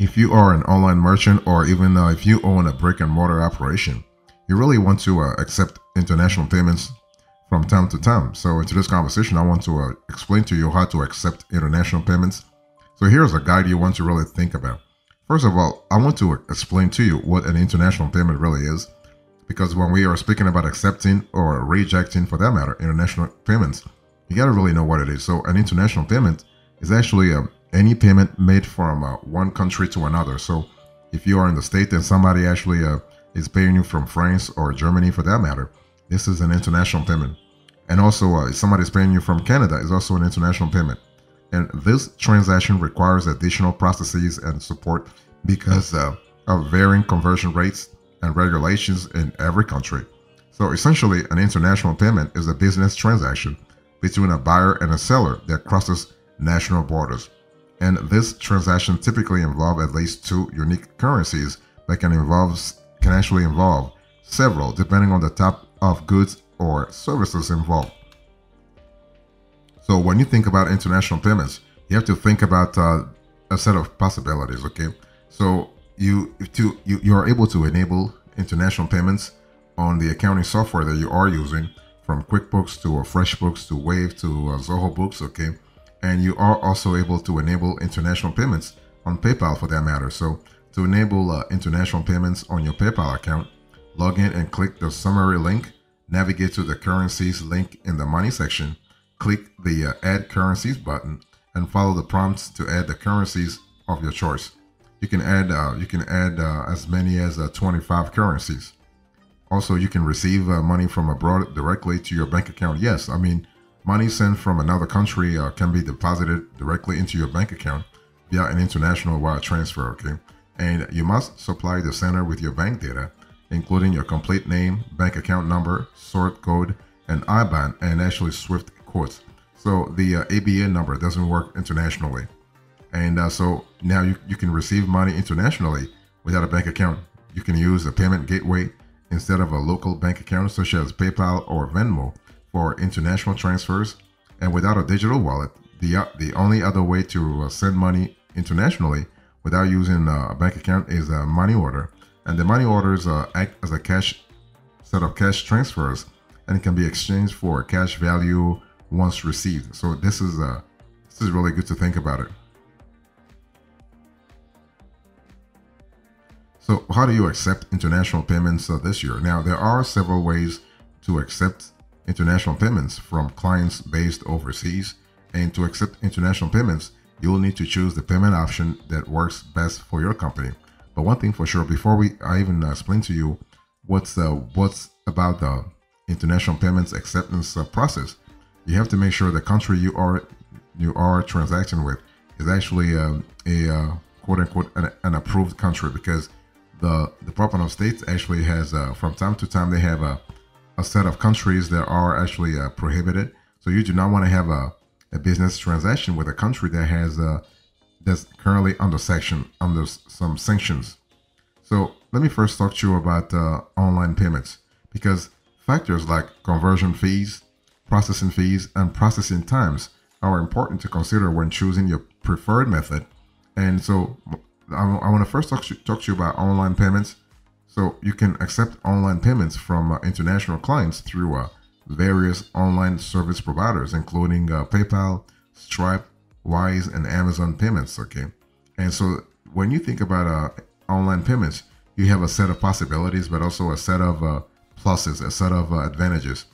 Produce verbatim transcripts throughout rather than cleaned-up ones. If you are an online merchant, or even uh, if you own a brick and mortar operation, you really want to uh, accept international payments from time to time. So in today's conversation, I want to uh, explain to you how to accept international payments. So here's a guide you want to really think about. First of all, I want to explain to you what an international payment really is, because when we are speaking about accepting or rejecting, for that matter, international payments, you got to really know what it is. So an international payment is actually a any payment made from uh, one country to another. So if you are in the state and somebody actually uh, is paying you from France or Germany, for that matter, this is an international payment. And also uh, if somebody is paying you from Canada, is also an international payment. And this transaction requires additional processes and support because uh, of varying conversion rates and regulations in every country. So essentially, an international payment is a business transaction between a buyer and a seller that crosses national borders. And this transaction typically involves at least two unique currencies that can involve can actually involve several, depending on the type of goods or services involved. So when you think about international payments, you have to think about uh, a set of possibilities. Okay, so you to you you are able to enable international payments on the accounting software that you are using, from QuickBooks to uh, FreshBooks to Wave to uh, Zoho Books. Okay. And you are also able to enable international payments on PayPal, for that matter. So to enable uh, international payments on your PayPal account, log in and click the summary link, navigate to the currencies link in the money section, click the uh, add currencies button, and follow the prompts to add the currencies of your choice. You can add, uh, you can add uh, as many as uh, twenty-five currencies. Also, you can receive uh, money from abroad directly to your bank account. Yes, I mean, money sent from another country uh, can be deposited directly into your bank account via an international wire transfer, okay? And you must supply the sender with your bank data, including your complete name, bank account number, sort code, and I B A N, and actually SWIFT codes. So the uh, A B A number doesn't work internationally. And uh, so now you, you can receive money internationally without a bank account. You can use a payment gateway instead of a local bank account, such as PayPal or Venmo, for international transfers. And without a digital wallet, the uh, the only other way to uh, send money internationally without using uh, a bank account is a money order. And the money orders uh, act as a cash set of cash transfers and can be exchanged for cash value once received. So this is uh, this is really good to think about it. So how do you accept international payments uh, this year? Now, there are several ways to accept international payments from clients based overseas, and to accept international payments, you'll need to choose the payment option that works best for your company. But one thing for sure, before we I even explain to you what's uh, what's about the international payments acceptance uh, process, you have to make sure the country you are you are transacting with is actually um, a uh, quote unquote an, an approved country, because the Department of State actually has uh, from time to time they have a a set of countries that are actually uh, prohibited. So you do not want to have a, a business transaction with a country that has uh, that's currently under section under some sanctions. So let me first talk to you about uh, online payments, because factors like conversion fees, processing fees, and processing times are important to consider when choosing your preferred method. And so I, I want to first talk to, talk to you about online payments. So you can accept online payments from uh, international clients through uh, various online service providers, including uh, PayPal, Stripe, Wise, and Amazon Payments, okay? And so when you think about uh, online payments, you have a set of possibilities, but also a set of uh, pluses, a set of uh, advantages.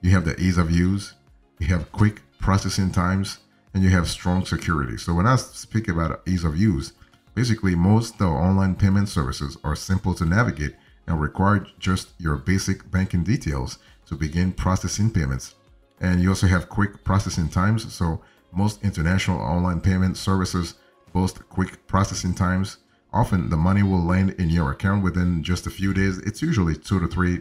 You have the ease of use, you have quick processing times, and you have strong security. So when I speak about ease of use, basically, most uh, online payment services are simple to navigate and require just your basic banking details to begin processing payments. And you also have quick processing times. So most international online payment services boast quick processing times. Often the money will land in your account within just a few days. It's usually two to three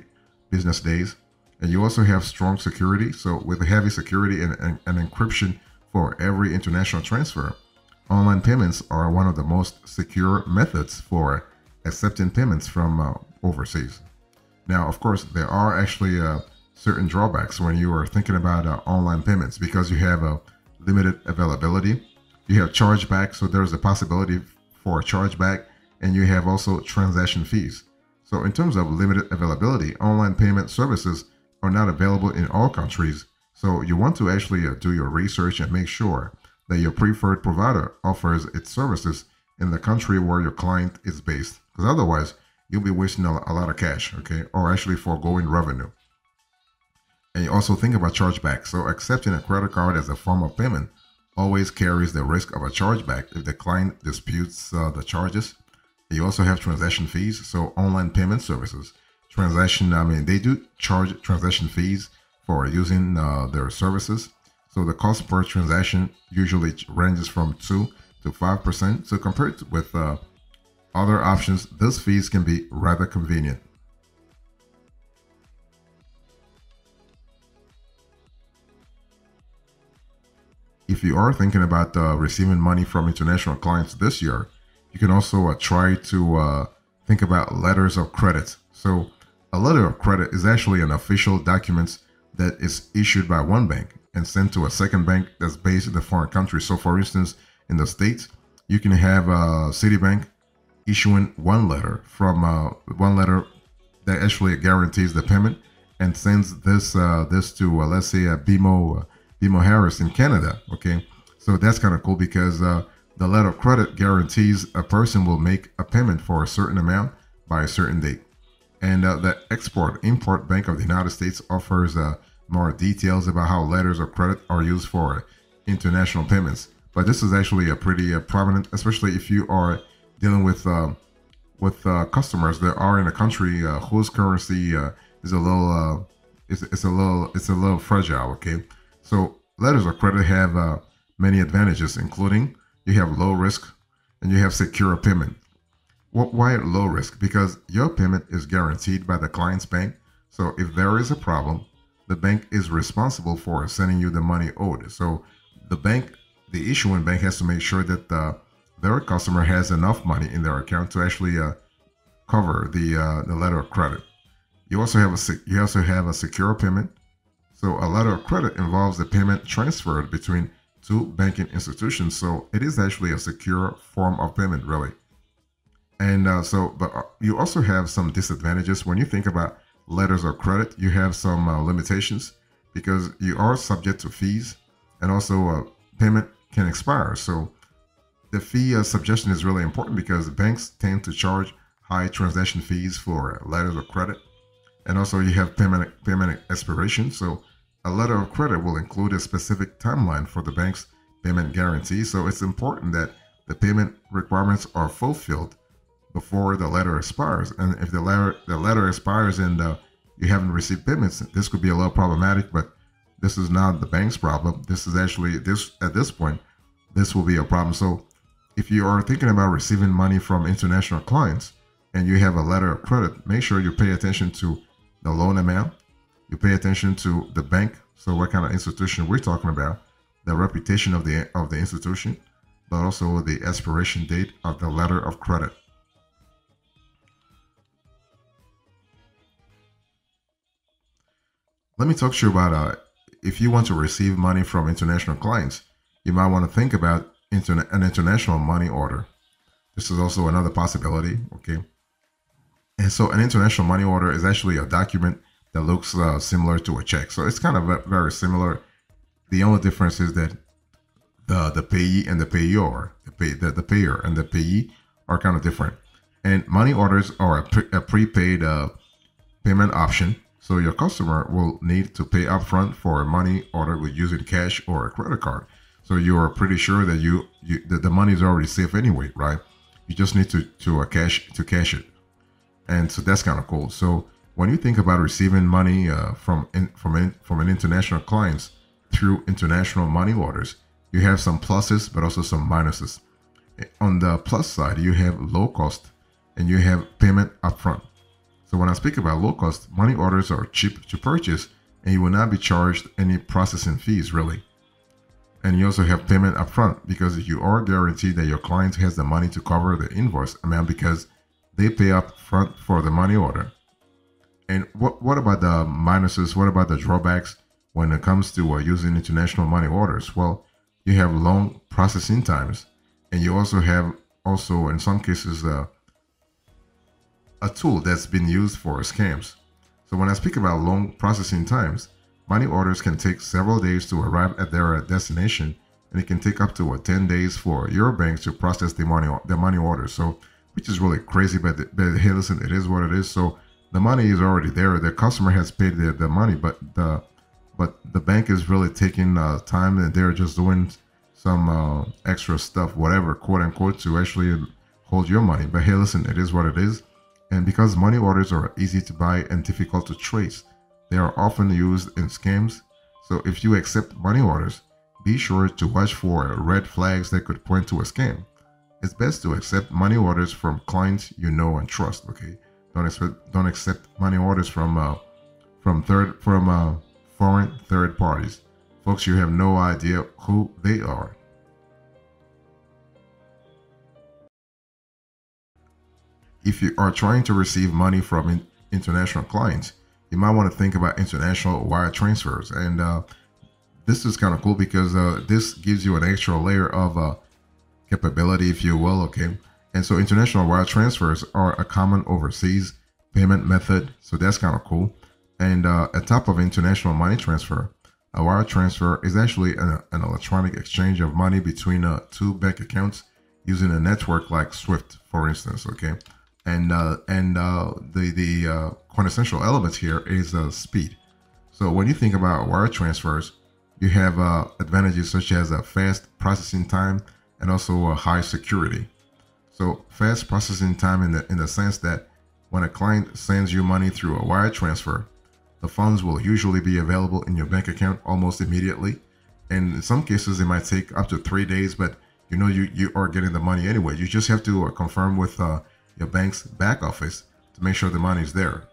business days. And you also have strong security. So with heavy security and, and, and encryption for every international transfer, online payments are one of the most secure methods for accepting payments from uh, overseas. Now, of course, there are actually uh, certain drawbacks when you are thinking about uh, online payments, because you have a uh, limited availability. You have chargeback, so there's a possibility for a chargeback, and you have also transaction fees. So in terms of limited availability, online payment services are not available in all countries. So you want to actually uh, do your research and make sure that your preferred provider offers its services in the country where your client is based, because otherwise you'll be wasting a, a lot of cash, okay, or actually foregoing revenue. And you also think about chargebacks. So accepting a credit card as a form of payment always carries the risk of a chargeback if the client disputes uh, the charges. You also have transaction fees. So online payment services, transaction, I mean, they do charge transaction fees for using uh, their services. So the cost per transaction usually ranges from two to five percent. So compared with uh, other options, those fees can be rather convenient. If you are thinking about uh, receiving money from international clients this year, you can also uh, try to uh, think about letters of credit. So a letter of credit is actually an official document that is issued by one bank and sent to a second bank that's based in the foreign country. So for instance, in the States, you can have uh, Citibank issuing one letter from uh, one letter that actually guarantees the payment and sends this uh, this to uh, let's say a B M O uh, B M O Harris in Canada. Okay, so that's kind of cool because uh, the letter of credit guarantees a person will make a payment for a certain amount by a certain date. And uh, the Export-Import Bank of the United States offers uh, more details about how letters of credit are used for international payments. But this is actually a pretty uh, prominent, especially if you are dealing with uh, with uh, customers that are in a country uh, whose currency uh, is a little uh, it's, it's a little it's a little fragile. Okay, so letters of credit have uh, many advantages, including you have low risk and you have secure payment. What, why at low risk? Because your payment is guaranteed by the client's bank. So if there is a problem, the bank is responsible for sending you the money owed. So the bank. The issuing bank has to make sure that uh, their customer has enough money in their account to actually uh, cover the uh, the letter of credit. You also have a you also have a secure payment. So a letter of credit involves the payment transferred between two banking institutions. So it is actually a secure form of payment, really. And uh, so, but you also have some disadvantages when you think about letters of credit. You have some uh, limitations because you are subject to fees, and also uh, payment can expire. So the fee uh, suggestion is really important because banks tend to charge high transaction fees for letters of credit. And also you have payment payment expiration. So a letter of credit will include a specific timeline for the bank's payment guarantee. So it's important that the payment requirements are fulfilled before the letter expires. And if the letter, the letter expires and uh, you haven't received payments, this could be a little problematic, but this is not the bank's problem. This is actually this at this point, this will be a problem. So if you are thinking about receiving money from international clients and you have a letter of credit, make sure you pay attention to the loan amount. You pay attention to the bank. So what kind of institution we're talking about, the reputation of the of the institution, but also the expiration date of the letter of credit. Let me talk to you about uh, if you want to receive money from international clients, you might want to think about interna an international money order. This is also another possibility, okay? And so an international money order is actually a document that looks uh, similar to a check. So it's kind of very similar. The only difference is that the, the payee and the payor, the, pay, the, the payer and the payee are kind of different. And money orders are a, pre a prepaid uh, payment option. So your customer will need to pay upfront for a money order with using cash or a credit card. So you are pretty sure that you, you that the money is already safe anyway, right? You just need to to uh, cash to cash it, and so that's kind of cool. So when you think about receiving money uh, from in, from in, from an international clients through international money orders, you have some pluses but also some minuses. On the plus side, you have low cost and you have payment upfront. So when I speak about low cost, money orders are cheap to purchase and you will not be charged any processing fees really. And you also have payment upfront because you are guaranteed that your client has the money to cover the invoice amount because they pay up front for the money order. And what, what about the minuses? What about the drawbacks when it comes to uh, using international money orders? Well, you have long processing times and you also have also, in some cases, uh, a tool that's been used for scams. So when I speak about long processing times, money orders can take several days to arrive at their destination, and it can take up to what, ten days for your banks to process the money the money order. So, which is really crazy, but, but hey, listen, it is what it is. So the money is already there. The customer has paid the, the money, but the but the bank is really taking uh, time, and they're just doing some uh, extra stuff, whatever, quote unquote, to actually hold your money. But hey, listen, it is what it is. And because money orders are easy to buy and difficult to trace, they are often used in scams. So if you accept money orders, be sure to watch for red flags that could point to a scam. It's best to accept money orders from clients you know and trust. Okay, don't expect, don't accept money orders from uh, from third from uh, foreign third parties, folks. You have no idea who they are. If you are trying to receive money from in international clients, you might want to think about international wire transfers. And uh, this is kind of cool because uh, this gives you an extra layer of uh, capability, if you will, okay? And so international wire transfers are a common overseas payment method, so that's kind of cool. And uh, on top of international money transfer, a wire transfer is actually a, an electronic exchange of money between uh, two bank accounts using a network like SWIFT, for instance, okay? And uh, and uh, the, the uh, quintessential element here is uh, speed. So when you think about wire transfers, you have uh, advantages such as a fast processing time and also a high security. So fast processing time in the, in the sense that when a client sends you money through a wire transfer, the funds will usually be available in your bank account almost immediately. And in some cases, it might take up to three days, but you know you, you are getting the money anyway. You just have to uh, confirm with uh, your bank's back office to make sure the money is there.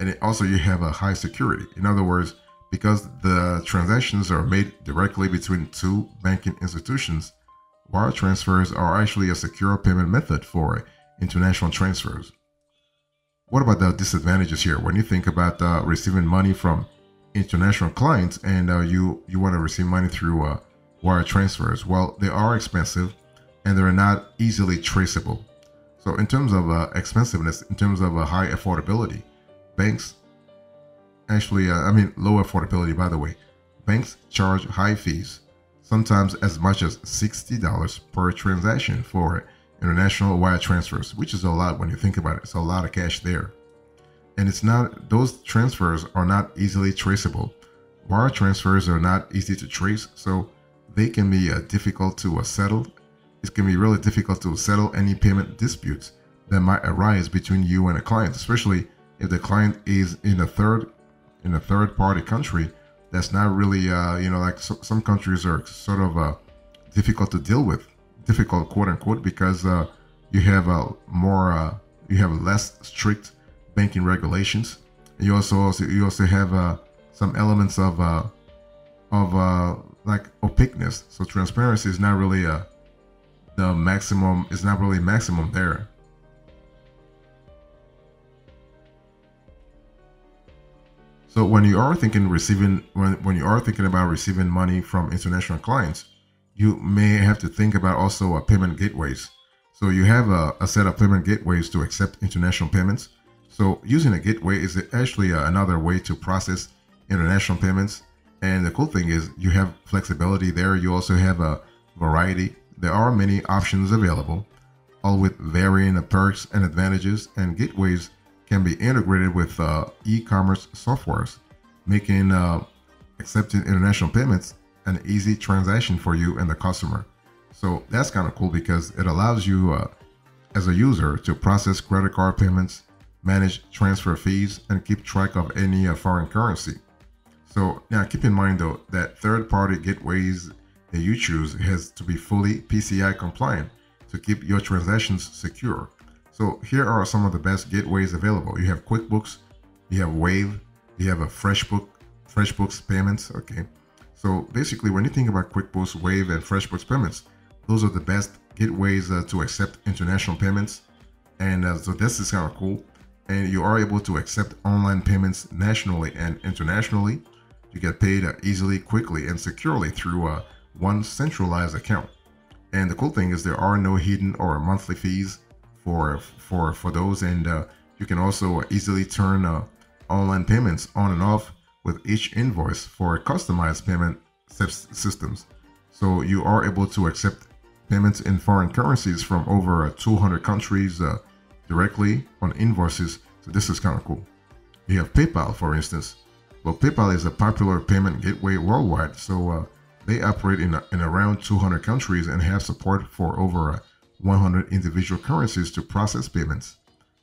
And it also, you have a high security. In other words, because the transactions are made directly between two banking institutions, wire transfers are actually a secure payment method for international transfers. What about the disadvantages here? When you think about uh, receiving money from international clients and uh, you, you want to receive money through uh, wire transfers, well, they are expensive and they're not easily traceable. So in terms of uh, expensiveness, in terms of uh, high affordability, banks Actually, uh, I mean, low affordability, by the way. Banks charge high fees, sometimes as much as sixty dollars per transaction for international wire transfers, which is a lot when you think about it. It's a lot of cash there. And it's not, those transfers are not easily traceable. Wire transfers are not easy to trace, so they can be uh, difficult to uh, settle. It can be really difficult to settle any payment disputes that might arise between you and a client, especially if the client is in a third in a third-party country that's not really, uh, you know, like so, some countries are sort of uh, difficult to deal with, difficult, quote-unquote, because uh, you have a more, uh, you have less strict banking regulations. You also, also you also have uh, some elements of, uh, of uh, like opaqueness. So transparency is not really uh, the maximum, it's not really maximum there. So when you are thinking receiving, when, when you are thinking about receiving money from international clients, you may have to think about also uh, payment gateways. So you have a, a set of payment gateways to accept international payments. So using a gateway is actually uh, another way to process international payments. And the cool thing is you have flexibility there. You also have a variety. There are many options available, all with varying perks and advantages, and gateways can be integrated with uh, e-commerce softwares, making uh, accepting international payments an easy transaction for you and the customer. So that's kind of cool because it allows you uh, as a user to process credit card payments, manage transfer fees, and keep track of any uh, foreign currency. So now keep in mind though, that third-party gateways that you choose has to be fully P C I compliant to keep your transactions secure. So here are some of the best gateways available. You have QuickBooks, you have Wave, you have a FreshBooks, FreshBooks payments, okay? So basically when you think about QuickBooks, Wave, and FreshBooks payments, those are the best gateways uh, to accept international payments. And uh, so this is kind of cool. And you are able to accept online payments nationally and internationally. You get paid uh, easily, quickly, and securely through uh, one centralized account. And the cool thing is there are no hidden or monthly fees for for for those, and uh, you can also easily turn uh, online payments on and off with each invoice for customized payment systems. So you are able to accept payments in foreign currencies from over two hundred countries uh, directly on invoices. So this is kind of cool. You have PayPal, for instance. Well, PayPal is a popular payment gateway worldwide. So uh, they operate in, in around two hundred countries and have support for over one hundred individual currencies to process payments.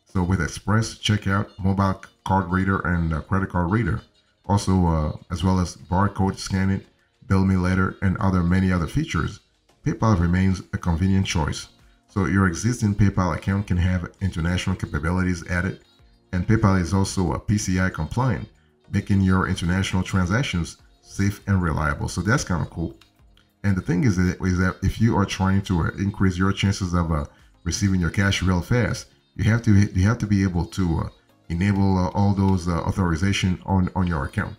So with Express, Checkout, Mobile Card Reader, and uh, Credit Card Reader, also uh, as well as barcode scanning, bill me later, and other many other features, PayPal remains a convenient choice. So your existing PayPal account can have international capabilities added, and PayPal is also a P C I compliant, making your international transactions safe and reliable. So that's kind of cool. And the thing is that, is that if you are trying to uh, increase your chances of uh, receiving your cash real fast, you have to you have to be able to uh, enable uh, all those uh, authorization on on your account.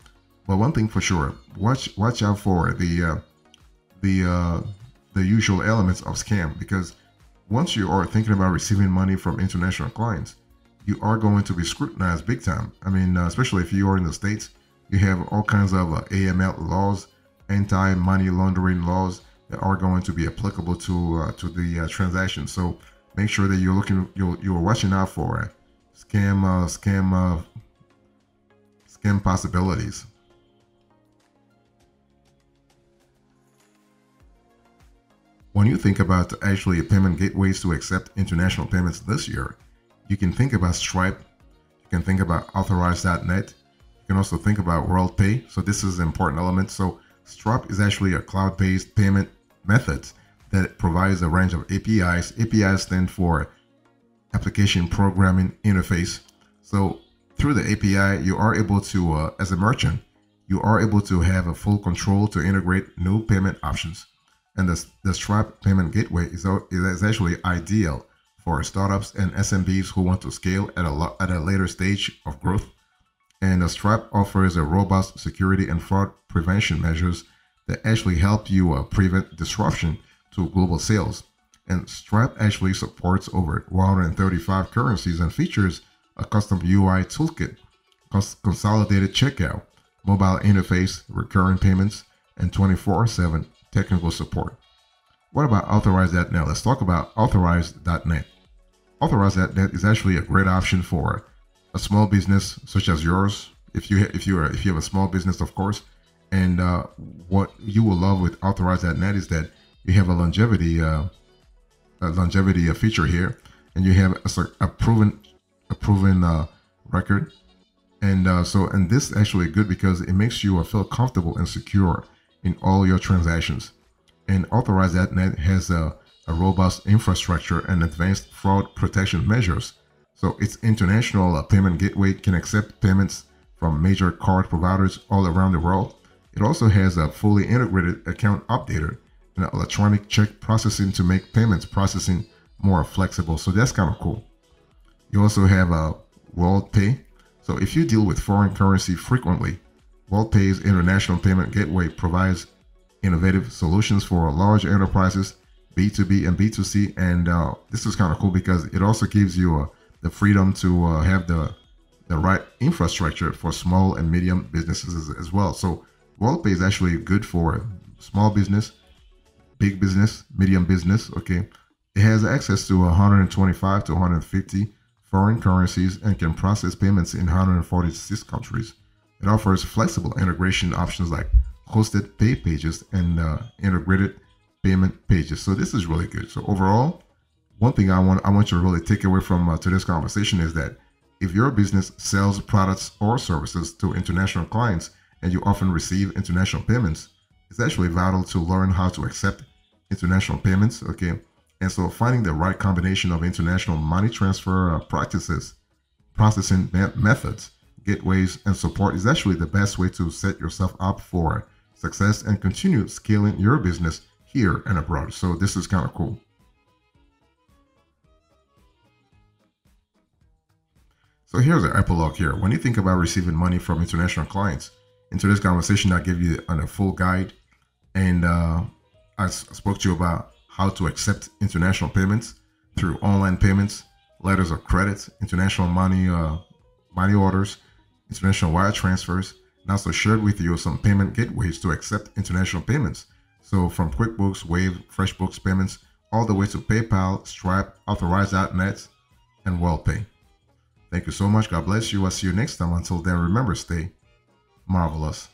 But one thing for sure, watch watch out for the uh, the uh, the usual elements of scam, because once you are thinking about receiving money from international clients, you are going to be scrutinized big time. I mean, uh, especially if you are in the States, you have all kinds of uh, A M L laws, anti-money laundering laws that are going to be applicable to uh, to the uh, transaction. So make sure that you're looking, you're you're watching out for uh, scam, uh, scam, uh, scam possibilities. When you think about actually payment gateways to accept international payments this year, you can think about Stripe, you can think about Authorize dot net, you can also think about WorldPay. So this is an important element. So Stripe is actually a cloud-based payment method that provides a range of A P Is. A P Is stand for Application Programming Interface. So through the A P I, you are able to, uh, as a merchant, you are able to have a full control to integrate new payment options. And the, the Stripe payment gateway is, is actually ideal for startups and S M Bs who want to scale at a, at a later stage of growth. And the Stripe offers a robust security and fraud prevention measures that actually help you uh, prevent disruption to global sales. And Stripe actually supports over one hundred thirty-five currencies and features a custom U I toolkit, cons consolidated checkout, mobile interface, recurring payments, and twenty-four seven technical support. What about Authorize dot net? Let's talk about Authorize dot net. Authorize dot net is actually a great option for a small business such as yours, if you if you are if you have a small business, of course. And uh, what you will love with Authorize dot net is that you have a longevity, uh, a longevity feature here, and you have a, a proven, a proven uh, record. And uh, so, and this is actually good because it makes you feel comfortable and secure in all your transactions. And Authorize dot net has a, a robust infrastructure and advanced fraud protection measures. So its international payment gateway can accept payments from major card providers all around the world. It also has a fully integrated account updater, an electronic check processing to make payments processing more flexible. So that's kind of cool. You also have a WorldPay. So if you deal with foreign currency frequently, WorldPay's international payment gateway provides innovative solutions for large enterprises, B two B and B two C. And uh, this is kind of cool because it also gives you uh, the freedom to uh, have the, the right infrastructure for small and medium businesses as, as well. So WorldPay is actually good for small business, big business, medium business. Okay, it has access to one hundred twenty-five to one hundred fifty foreign currencies and can process payments in one hundred forty-six countries. It offers flexible integration options like hosted pay pages and uh, integrated payment pages. So this is really good. So overall, one thing I want I want you to really take away from uh, today's conversation is that if your business sells products or services to international clients and you often receive international payments, it's actually vital to learn how to accept international payments, okay? And so finding the right combination of international money transfer uh, practices, processing methods, gateways, and support is actually the best way to set yourself up for success and continue scaling your business here and abroad. So this is kind of cool. So here's an epilogue here. When you think about receiving money from international clients, in today's conversation, I give you a full guide. And uh, I spoke to you about how to accept international payments through online payments, letters of credit, international money, uh, money orders, international wire transfers, and also shared with you some payment gateways to accept international payments. So from QuickBooks, Wave, FreshBooks payments, all the way to PayPal, Stripe, Authorize dot net, and WorldPay. Thank you so much. God bless you. I'll see you next time. Until then, remember, stay marvelous.